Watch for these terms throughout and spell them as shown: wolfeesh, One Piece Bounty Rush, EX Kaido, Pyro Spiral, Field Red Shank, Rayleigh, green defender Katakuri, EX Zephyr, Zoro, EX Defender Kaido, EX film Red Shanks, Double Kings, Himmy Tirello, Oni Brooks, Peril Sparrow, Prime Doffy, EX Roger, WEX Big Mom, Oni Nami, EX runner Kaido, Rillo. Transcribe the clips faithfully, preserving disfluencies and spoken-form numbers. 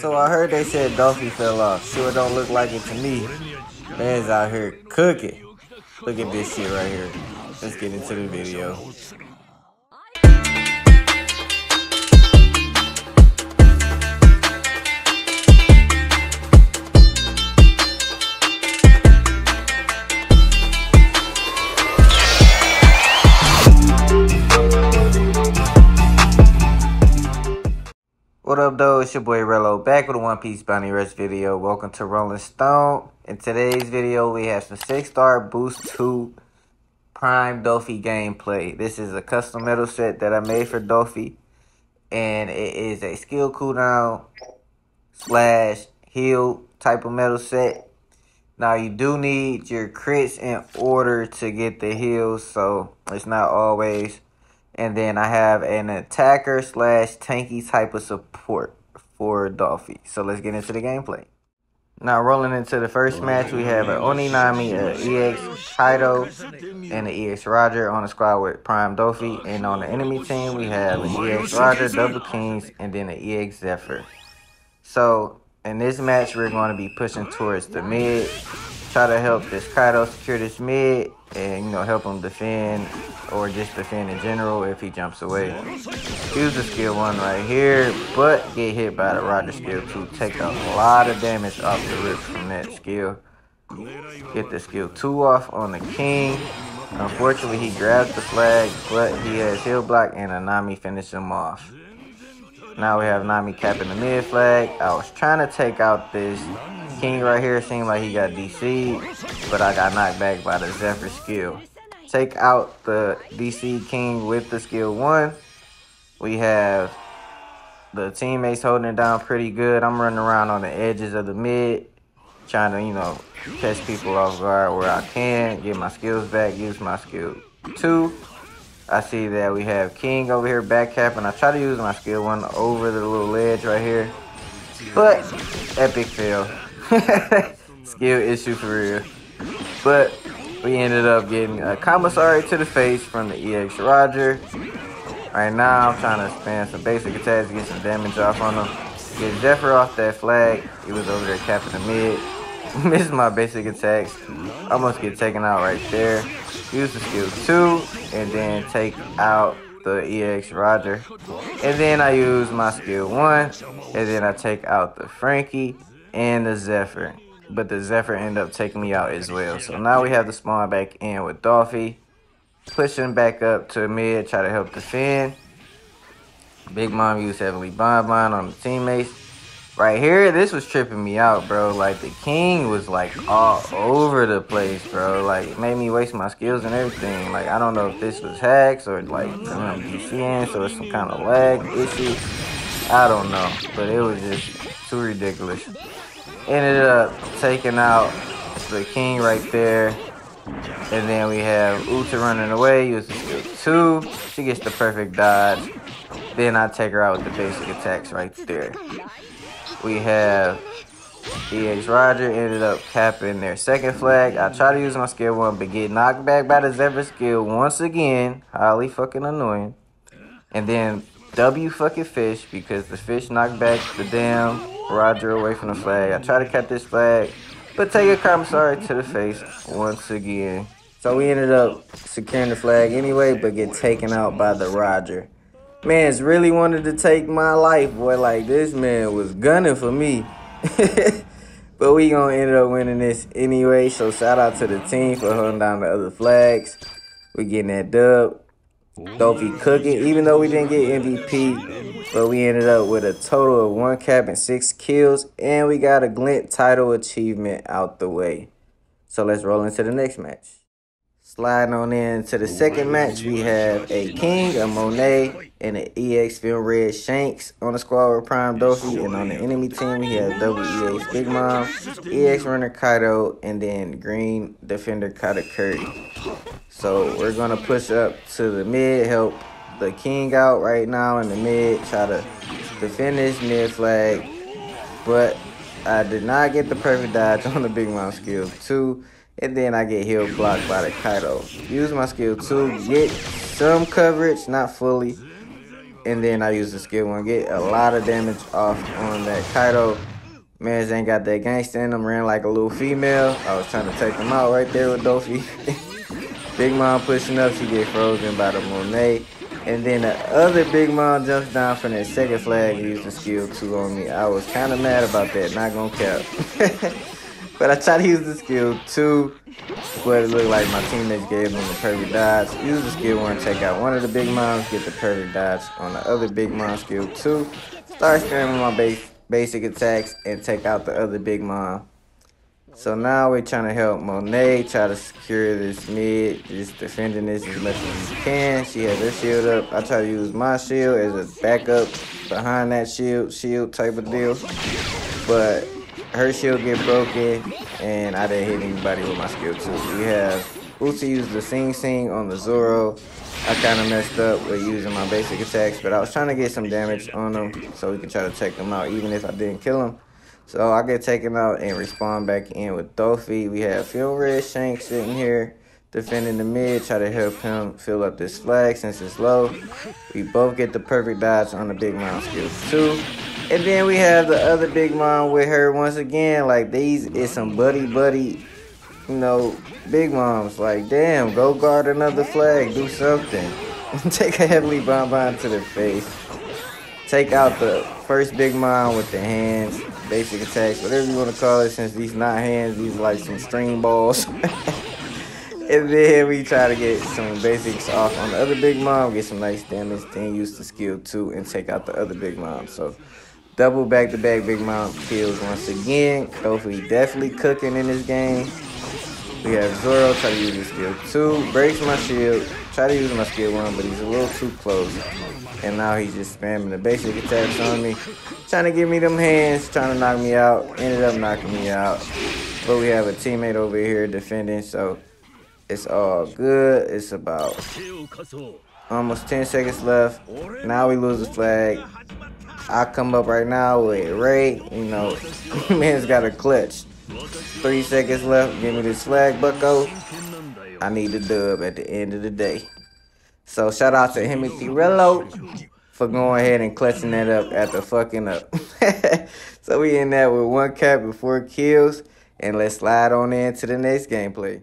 So I heard they said Doffy fell off. Sure don't look like it to me. Man's out here cooking. Look at this shit right here. Let's get into the video. What up though, it's your boy Rello back with a One Piece Bounty Rush video. Welcome to Rolling Stone. In today's video we have some six star Boost two Prime Doffy gameplay. This is a custom metal set that I made for Doffy, and it is a skill cooldown slash heal type of metal set. Now you do need your crits in order to get the heals, so it's not always. And then I have an attacker slash tanky type of support for Doffy. So let's get into the gameplay. Now rolling into the first match, we have an Oni Nami, an E X Kaido, and an E X Roger on the squad with Prime Doffy. And on the enemy team, we have an E X Roger, Double Kings, and then an E X Zephyr. So in this match, we're going to be pushing towards the mid. Try to help this Kaido secure this mid and, you know, help him defend or just defend in general if he jumps away. Use the skill one right here, but get hit by the Roger skill two. Take a lot of damage off the rip from that skill. Get the skill two off on the King. Unfortunately, he grabs the flag, but he has heel block and a Nami finish him off. Now we have Nami capping the mid flag. I was trying to take out this King right here, seemed like he got D C'd, but I got knocked back by the Zephyr skill. Take out the D C King with the skill one. We have the teammates holding it down pretty good. I'm running around on the edges of the mid, trying to, you know, catch people off guard where I can, get my skills back, use my skill two. I see that we have King over here back capping. I try to use my skill one over the little ledge right here, but epic fail. Skill issue for real. But we ended up getting a commissary to the face from the E X Roger. Right now I'm trying to spam some basic attacks to get some damage off on him. Get Zephyr off that flag. He was over there capping the mid. Missed my basic attacks. Almost get taken out right there. Use the skill two and then take out the E X Roger. And then I use my skill one. And then I take out the Frankie and the Zephyr, but the Zephyr ended up taking me out as well. So now we have to spawn back in with Doffy, pushing back up to mid, try to help defend. Big Mom used Heavenly Bonbon on the teammates. Right here, this was tripping me out, bro. Like, the King was, like, all over the place, bro. Like, it made me waste my skills and everything. Like, I don't know if this was hacks or, like, some D C N, so it's some kind of lag issue. I don't know, but it was just too ridiculous. Ended up taking out the King right there. And then we have Uta running away. Uses skill two. She gets the perfect dodge. Then I take her out with the basic attacks right there. We have E X Roger. Ended up capping their second flag. I try to use my skill one, but get knocked back by the Zephyr skill once again. Highly fucking annoying. And then W fucking fish, because the fish knocked back the damn Roger away from the flag. I try to cut this flag, but take a commissary to the face once again. So we ended up securing the flag anyway, but get taken out by the Roger. Man's really wanted to take my life, boy. Like, this man was gunning for me. But we gonna end up winning this anyway, so shout out to the team for holding down the other flags. We getting that dub. Doffy cooking, even though we didn't get M V P, but we ended up with a total of one cap and six kills, and we got a glint title achievement out the way. So let's roll into the next match. Sliding on in to the second match, we have a King, a Monet, and an E X Film Red Shanks on the squad with Prime Doffy, and on the enemy team we have W E X Big Mom, E X Runner Kaido, and then Green Defender Katakuri. So we're gonna push up to the mid, help the King out right now in the mid, try to defend this mid flag, but I did not get the perfect dodge on the Big Mom skill two, and then I get heel blocked by the Kaido. Use my skill two, get some coverage, not fully, and then I use the skill one. Get a lot of damage off on that Kaido. Man's ain't got that gangsta in him, ran like a little female. I was trying to take him out right there with Doffy. Big Mom pushing up, she get frozen by the Monet. And then the other Big Mom jumps down from that second flag using skill two on me. I was kind of mad about that, not gonna cap. But I tried to use the skill two, but it looked like my teammates gave them the perfect dodge. Use the skill one, take out one of the Big Moms, get the perfect dodge on the other Big Mom skill two. Start spamming my base, basic attacks and take out the other Big Mom. So now we're trying to help Monet try to secure this mid, just defending this as much as we can. She has her shield up. I try to use my shield as a backup behind that shield, shield type of deal. But her shield get broken, and I didn't hit anybody with my skill too. We have Uzi use the Sing Sing on the Zoro. I kind of messed up with using my basic attacks, but I was trying to get some damage on them so we could try to take them out, even if I didn't kill them. So I get taken out and respawn back in with Doffy. We have Field Red Shank sitting here defending the mid, try to help him fill up this flag since it's low. We both get the perfect dodge on the Big Mom skills too. And then we have the other Big Mom with her once again. Like, these is some buddy buddy, you know, Big Moms. Like, damn, go guard another flag, do something. Take a heavily bonbon to the face. Take out the first Big Mom with the hands, basic attacks, whatever you want to call it, since these not hands, these are like some string balls. And then we try to get some basics off on the other Big Mom, get some nice damage, then use the skill two and take out the other Big Mom. So double back-to-back Big Mom kills once again. Doffy definitely cooking in this game. We have Zoro try to use his skill two, breaks my shield, try to use my skill one, but he's a little too close. And now he's just spamming the basic attacks on me, trying to give me them hands, trying to knock me out. Ended up knocking me out. But we have a teammate over here defending, so it's all good. It's about almost ten seconds left. Now we lose the flag. I come up right now with Ray. You know, man's got a clutch. Three seconds left. Give me this flag, bucko. I need the dub at the end of the day. So shout out to Himmy Tirello for going ahead and clutching that up after fucking up. So we in that with one cap and four kills. And let's slide on in to the next gameplay.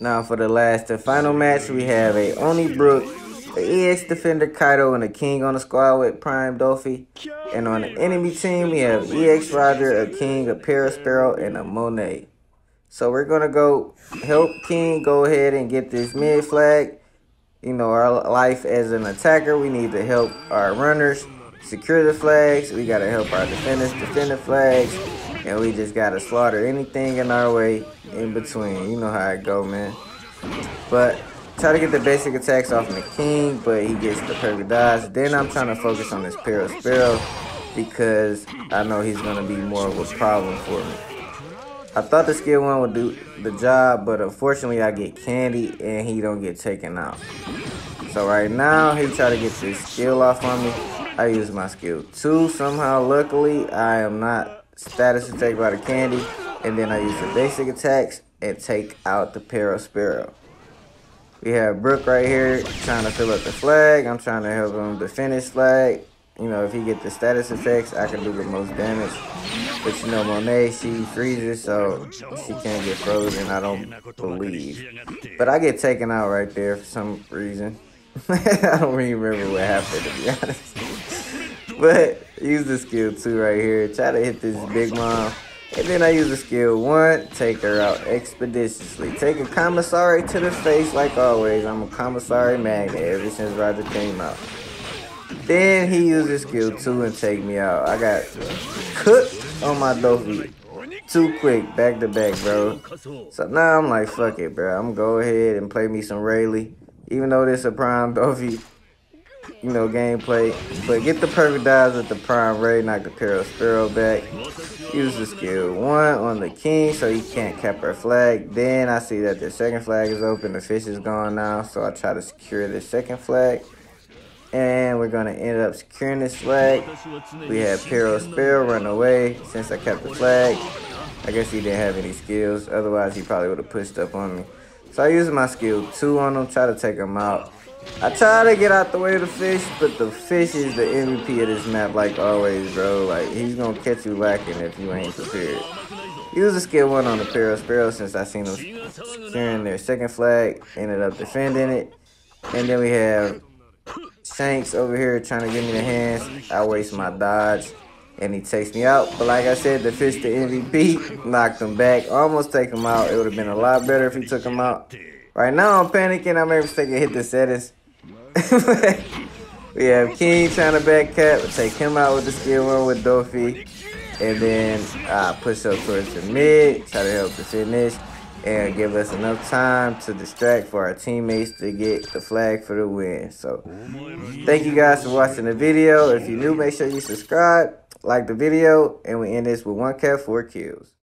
Now for the last and final match, we have a Oni Brooks, the E X Defender Kaido, and a King on the squad with Prime Doffy. And on the enemy team, we have E X Roger, a King, a Peril Sparrow, and a Monet. So we're going to go help King go ahead and get this mid flag. You know, our life as an attacker, we need to help our runners secure the flags. We got to help our defenders defend the flags. And we just got to slaughter anything in our way in between. You know how it go, man. But try to get the basic attacks off the King, but he gets the perfect dodge. Then I'm trying to focus on this Peril Sparrow because I know he's going to be more of a problem for me. I thought the skill one would do the job, but unfortunately I get candy and he don't get taken out. So right now he try to get this skill off on me. I use my skill two somehow. Luckily I am not status attacked by the candy, and then I use the basic attacks and take out the Pyro Spiral. We have Brook right here trying to fill up the flag. I'm trying to help him defend his flag. You know, if he get the status effects, I can do the most damage. But you know, Monet, she freezes, so she can't get frozen, I don't believe. But I get taken out right there for some reason. I don't really remember what happened, to be honest. But use the skill two right here. Try to hit this Big Mom. And then I use the skill one, take her out expeditiously. Take a commissary to the face like always. I'm a commissary magnet ever since Roger came out. Then he uses skill two and take me out. I got cooked on my Doffy too quick, back to back, bro. So now I'm like, fuck it, bro. I'm gonna go ahead and play me some Rayleigh. Even though this a Prime Doffy, you know, gameplay. But get the perfect dives with the Prime Ray, knock the Peril Sparrow back. Use the skill one on the King so he can't cap her flag. Then I see that the second flag is open, the fish is gone now. So I try to secure the second flag. And we're going to end up securing this flag. We had Pyro Spiral run away since I kept the flag. I guess he didn't have any skills. Otherwise, he probably would have pushed up on me. So I used my skill two on him, try to take him out. I try to get out the way of the fish, but the fish is the M V P of this map, like always, bro. Like, he's gonna catch you lacking if you ain't prepared. Use a skill one on the Peril Sparrow since I seen them securing their second flag, ended up defending it. And then we have Shanks over here trying to give me the hands. I waste my dodge, and he takes me out. But like I said, the fish, the M V P, knocked him back. Almost take him out. It would have been a lot better if he took him out. Right now, I'm panicking. I made a mistake and hit the settings. We have King trying to back cap. We'll take him out with the skill one with Doffy. And then uh, push up towards the mid, try to help the finish, and give us enough time to distract for our teammates to get the flag for the win. So, thank you guys for watching the video. If you're new, make sure you subscribe, like the video, and we end this with one cat, four kills.